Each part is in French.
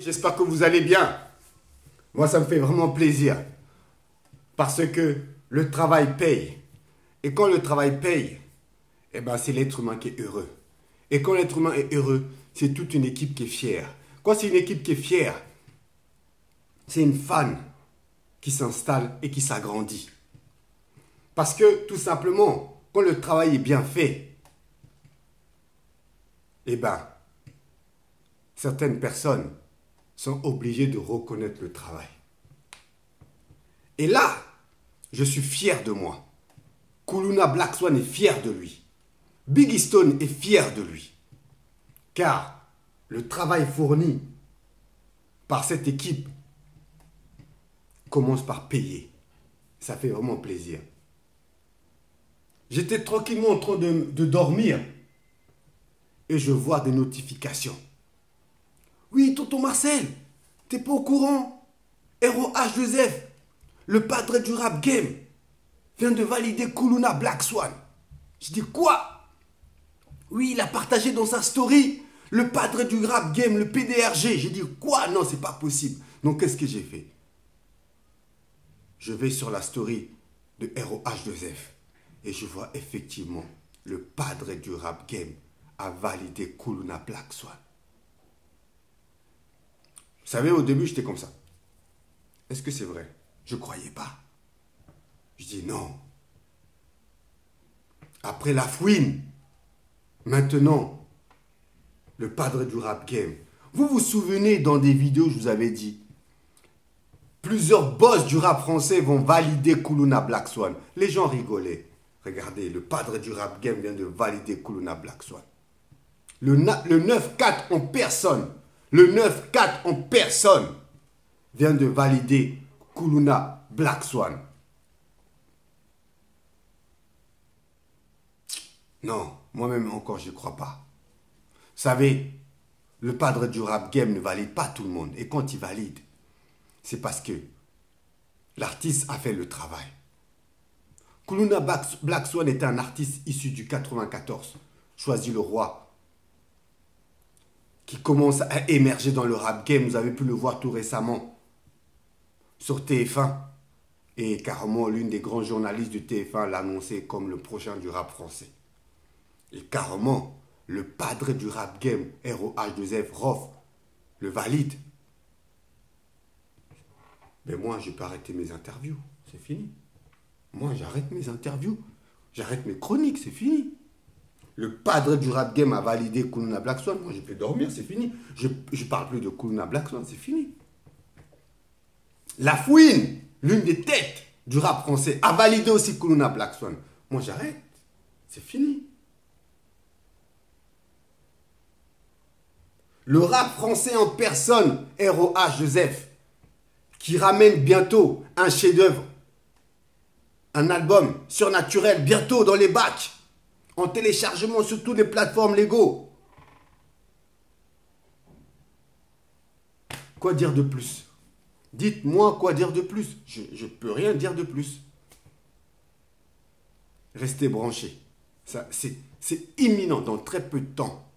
J'espère que vous allez bien. Moi, ça me fait vraiment plaisir. Parce que le travail paye. Et quand le travail paye, eh ben, c'est l'être humain qui est heureux. Et quand l'être humain est heureux, c'est toute une équipe qui est fière. Quand c'est une équipe qui est fière, c'est une fan qui s'installe et qui s'agrandit. Parce que, tout simplement, quand le travail est bien fait, eh ben, certaines personnes sont obligées de reconnaître le travail. Et là, je suis fier de moi. Kuluna Black Swan est fier de lui. Biggie Stone est fier de lui. Car le travail fourni par cette équipe commence par payer. Ça fait vraiment plaisir. J'étais tranquillement en train de dormir et je vois des notifications. Oui, tonton Marcel, t'es pas au courant. Rohff Joseph, le padre du rap game, vient de valider Kuluna Black Swan. Je dis quoi? Oui, il a partagé dans sa story le padre du rap game, le PDRG. J'ai dit quoi? Non, c'est pas possible. Donc qu'est-ce que j'ai fait? Je vais sur la story de Rohff Joseph et je vois effectivement le padre du rap game a validé Kuluna Black Swan. Vous savez, au début, j'étais comme ça. Est-ce que c'est vrai? Je ne croyais pas. Je dis non. Après La Fouine, maintenant, le padre du rap game. Vous vous souvenez, dans des vidéos, je vous avais dit, plusieurs boss du rap français vont valider Kuluna Black Swan. Les gens rigolaient. Regardez, le padre du rap game vient de valider Kuluna Black Swan. Le 9-4 en personne. Le 9-4 en personne vient de valider Kuluna Black Swan. Non, moi-même encore, je ne crois pas. Vous savez, le padre du rap game ne valide pas tout le monde. Et quand il valide, c'est parce que l'artiste a fait le travail. Kuluna Black Swan était un artiste issu du 94, choisi le roi, qui commence à émerger dans le rap game. Vous avez pu le voir tout récemment sur TF1. Et carrément, l'une des grands journalistes de TF1 l'a annoncé comme le prochain du rap français. Et carrément, le padre du rap game, Rohff Joseph, le valide. Mais moi, je peux arrêter mes interviews. C'est fini. Moi, j'arrête mes interviews. J'arrête mes chroniques. C'est fini. Le padre du rap game a validé Kuluna Black Swan. Moi, je peux dormir, c'est fini. Je parle plus de Kuluna Black Swan, c'est fini. La Fouine, l'une des têtes du rap français, a validé aussi Kuluna Black Swan. Moi, j'arrête. C'est fini. Le rap français en personne, Rohff Joseph, qui ramène bientôt un chef-d'œuvre, un album surnaturel, bientôt dans les bacs, en téléchargement sur toutes les plateformes légaux. Quoi dire de plus? Dites-moi quoi dire de plus. Je ne peux rien dire de plus. Restez branchés. C'est imminent. Dans très peu de temps,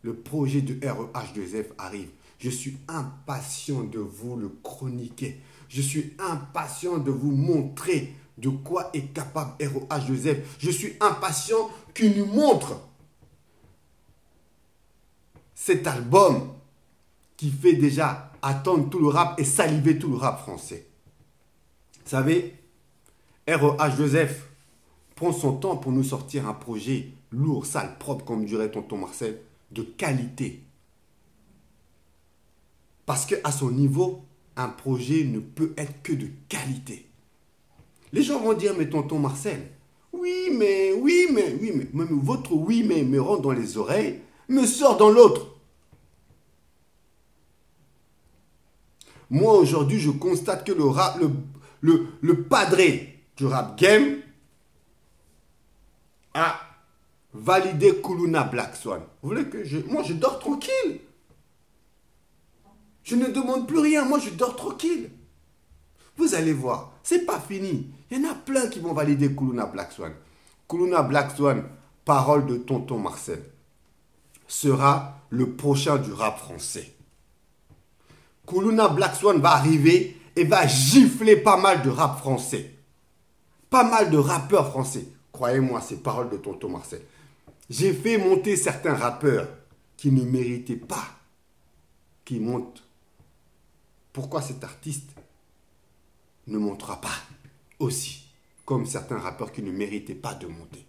le projet de Rohff Joseph arrive. Je suis impatient de vous le chroniquer. Je suis impatient de vous montrer de quoi est capable Rohff Joseph. Je suis impatient qu'il nous montre cet album qui fait déjà attendre tout le rap et saliver tout le rap français. Vous savez, Rohff Joseph prend son temps pour nous sortir un projet lourd, sale, propre, comme dirait tonton Marcel, de qualité. Parce qu'à son niveau, un projet ne peut être que de qualité. Les gens vont dire, mais tonton Marcel, oui, mais votre oui, mais me rentre dans les oreilles, me sort dans l'autre. Moi, aujourd'hui, je constate que le padré du rap game a validé Kuluna Black Swan. Vous voulez que je... Moi, je dors tranquille. Je ne demande plus rien. Moi, je dors tranquille. Vous allez voir, c'est pas fini. Il y en a plein qui vont valider Kuluna Black Swan. Kuluna Black Swan, parole de tonton Marcel, sera le prochain du rap français. Kuluna Black Swan va arriver et va gifler pas mal de rap français. Pas mal de rappeurs français. Croyez-moi, ces paroles de Tonton Marcel. J'ai fait monter certains rappeurs qui ne méritaient pas qu'ils montent. Pourquoi cet artiste ne montera pas aussi, comme certains rappeurs qui ne méritaient pas de monter?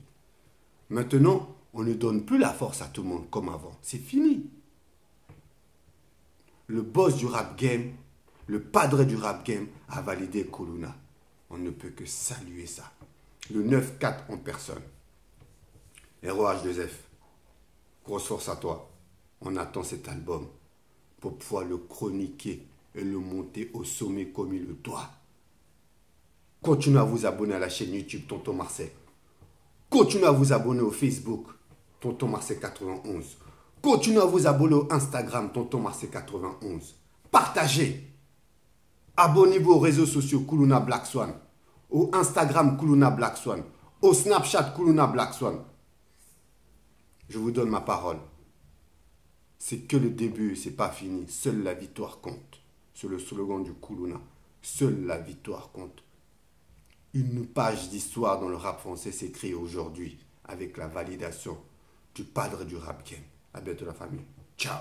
Maintenant, on ne donne plus la force à tout le monde comme avant. C'est fini. Le boss du rap game, le padre du rap game a validé Kuluna. On ne peut que saluer ça. Le 9-4 en personne. Et Rohff Joseph, grosse force à toi. On attend cet album pour pouvoir le chroniquer et le monter au sommet comme il le doit. Continuez à vous abonner à la chaîne YouTube Tonton Marcel. Continuez à vous abonner au Facebook Tonton Marcel 91. Continuez à vous abonner au Instagram Tonton Marcel 91. Partagez. Abonnez-vous aux réseaux sociaux Kuluna Black Swan. Au Instagram Kuluna Black Swan. Au Snapchat Kuluna Black Swan. Je vous donne ma parole. C'est que le début, c'est pas fini. Seule la victoire compte. C'est le slogan du Kuluna. Seule la victoire compte. Une page d'histoire dans le rap français s'écrit aujourd'hui avec la validation du padre du rap game. À bientôt la famille. Ciao.